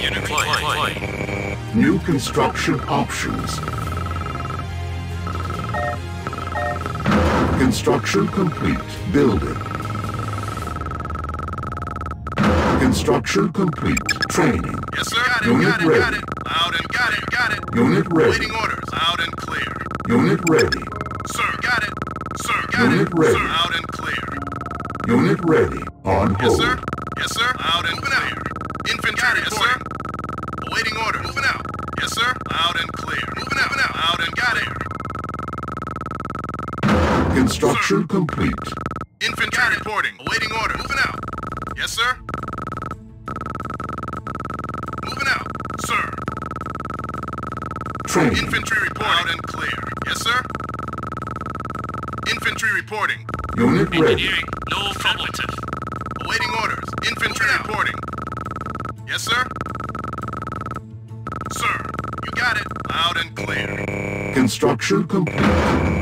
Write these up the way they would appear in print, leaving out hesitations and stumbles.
Unit flight. New construction options. Construction complete. Building. Construction complete. Training. Yes, sir. Got it, Unit ready. Loud and got it. Unit ready. Waiting orders. Loud and clear. Unit ready. Sir, got it. Sir, got it. Unit ready. Sir, loud and clear. Unit ready. On hold. Yes, sir. Yes, sir. Loud and clear. Infantry reporting. Awaiting order. Moving out. Yes, sir. Loud and clear. Moving out. Loud and got it. Construction complete. Infantry reporting. Awaiting order. Moving out. Yes, sir. Moving out, sir. Training. Infantry reporting. Loud and clear. Yes, sir. Infantry reporting. Unit ready. Engineering. No affirmative. Awaiting orders. Infantry reporting. Yes, sir. Sir, you got it. Loud and clear. Construction complete.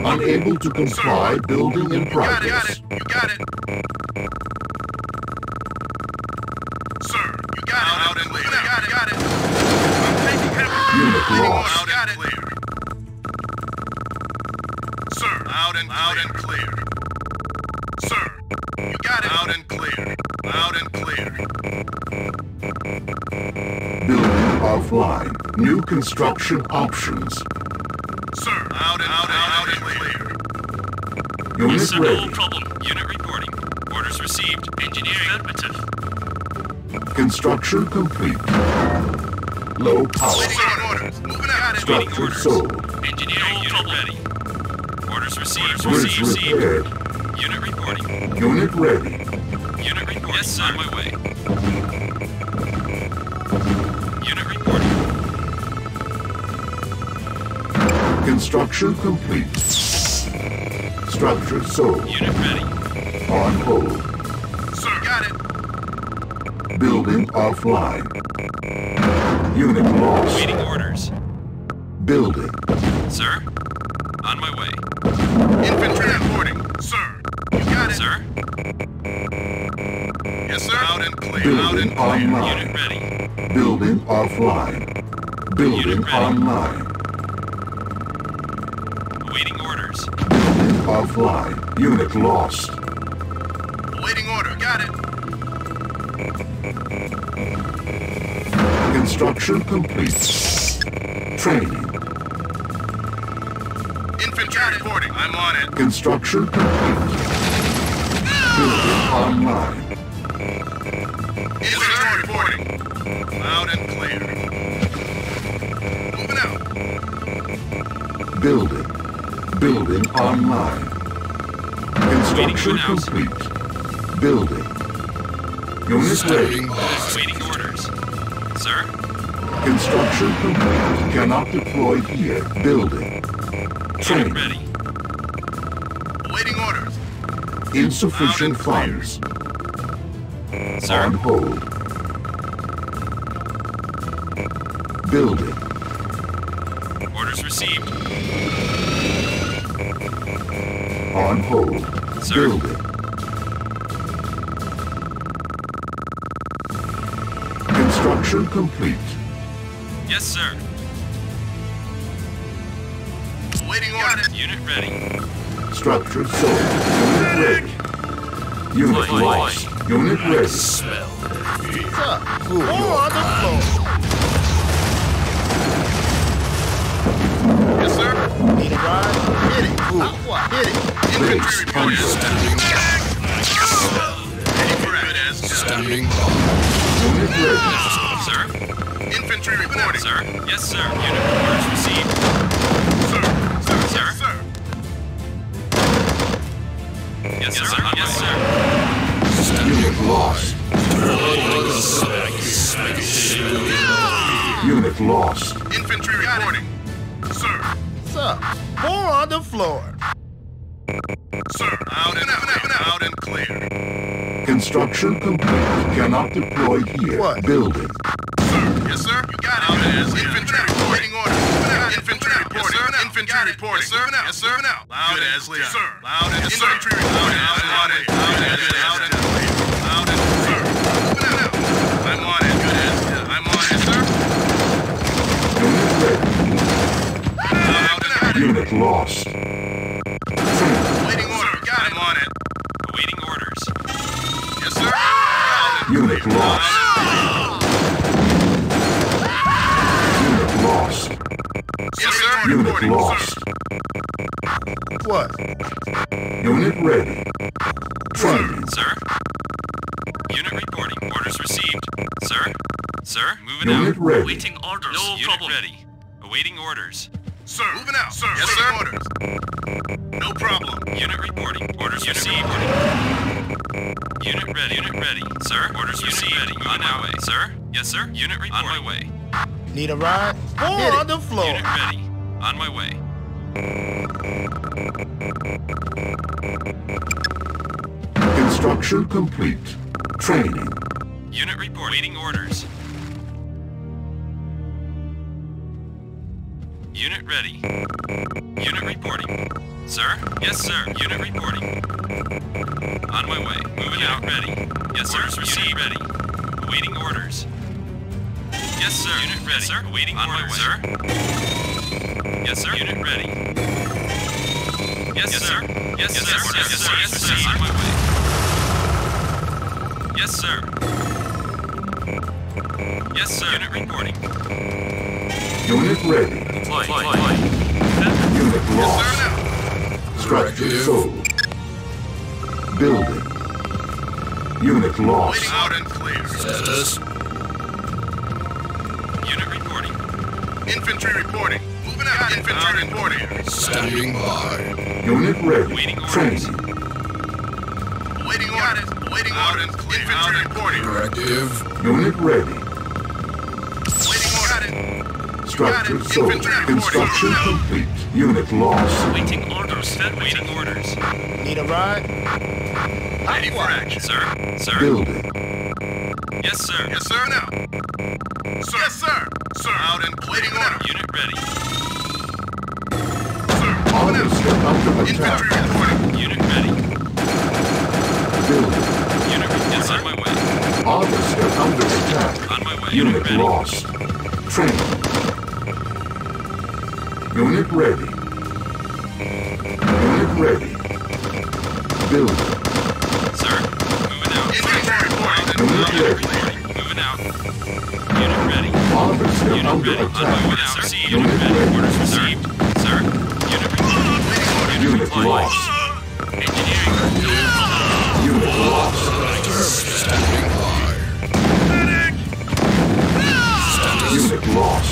Unable to comply. Sir. Building in progress. You got it. Sir, you got it. Loud and clear. You got it. I'm taking heavy. Unit lost. Loud and clear. Sir, loud and clear. Sir, you got it. Loud and clear. Building offline. New construction options. Sir, loud and clear. Unit yes, sir, ready. No problem. Unit reporting. Orders received. Engineering affirmative. Construction complete. Low power. Waiting orders. Moving out. Structure sold. Engineering unit ready. Orders received. Orders received. Unit reporting. Unit ready. Unit reporting. Yes, sir. On my way. Unit reporting. Construction complete. Structure sold. Unit ready. On hold. Sir, got it. Building offline. Unit lost. Waiting orders. Building. Sir, on my way. Infantry reporting. Sir. Sir? Yes, sir. Loud and clear. Building loud and clear. Online. Unit ready. Building offline. Building online. Awaiting orders. Building offline. Unit lost. Awaiting order. Got it. Construction complete. Training. Infantry reporting. I'm on it. Construction complete. Building online. Infantry reporting. Loud and clear. Moving out. Building. Building online. Construction complete. Building. Unit ready. Waiting orders. Sir? Construction complete. Cannot deploy here. Building. Training. Ready. Waiting orders. Insufficient funds. Sir. On hold. Building. Orders received. On hold. Sir. Building. Construction complete. Yes, sir. Waiting order. Unit ready. Structure sold. Unit ready. Unit lost. Unit ready. Smell the on the floor. Yes, sir. Need a ride? Hit it. Hit it. Infantry reporting. Standing by. Unit ready. Sir. Infantry reporting. Sir. Yes, sir. Unit orders received. Sir. Yes, sir. Yes, sir. Unit lost. Unit lost. Infantry reporting. Sir. Sir. More on the floor. Sir. Out and clear. Construction complete. Cannot deploy here. What? Building. Sir. Yes, sir. You got it. Out is infantry reporting order. Infantry reporting. Infantry reporting. Yes, sir. Now. Loud as clear. Sir. Loud as clear. Infantry reporting. Loud as clear. Loud as clear. I'm on it. I'm on it. Unit lost. Unit lost. Yes, sir. Unit reporting, lost. Sir. What? Unit ready. Training. Sir. Unit reporting. Orders received. Sir. Sir, moving out. Unit ready. Awaiting orders. No unit problem. Ready. Awaiting orders. Sir, moving out. Sir, yes, sir. Orders. No problem. Unit reporting. Orders received. Unit ready. Unit ready. Sir, orders received. Ready. On our way. Sir, yes, sir. Unit reporting. On my way. Need a ride? Or on the floor. Unit ready. On my way. Instruction complete. Training. Unit report. Waiting orders. Unit ready. Unit reporting. Sir? Yes, sir. Unit reporting. On my way. Moving out. Ready. Yes, sir. Orders received. Ready. Awaiting orders. Yes, sir. Unit ready. Yes, sir. Awaiting orders. Sir? Yes, sir. Unit ready. Yes, sir. Yes, sir. Yes, sir. Yes, sir. On my way. Yes, sir. Yes, sir. Unit reporting. Unit ready. Deploy. Unit lost. Structure sold. Building. Unit lost. Waiting out and clear. Status. Unit reporting. Infantry reporting. Moving out. Infantry reporting. Standing by. Unit ready. Waiting orders. Waiting orders. Waiting orders. Infantry reporting. Directive. Unit ready. Structure sold. Construction complete. Unit lost. Waiting orders. Waiting orders. Need a ride? Ready for action, sir. Sir. Building. Yes, sir. Yes, sir. Now. Sir. Yes, sir. Sir. Out and waiting order. Unit ready. Sir. On the step up to infantry reporting. Unit ready. Building. Unit is on my way. On the step under attack. On my way. Unit ready. Lost. Training. Unit ready. Unit ready. Building. Sir, moving out. Infantry reporting. Unit ready. Moving out. Unit ready. Officer under attack. Unit ready. Orders received. Sir. Unit ready. Unit lost. Engineering. Unit lost. Standing by. Unit lost.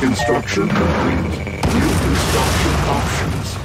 Construction complete. New construction options.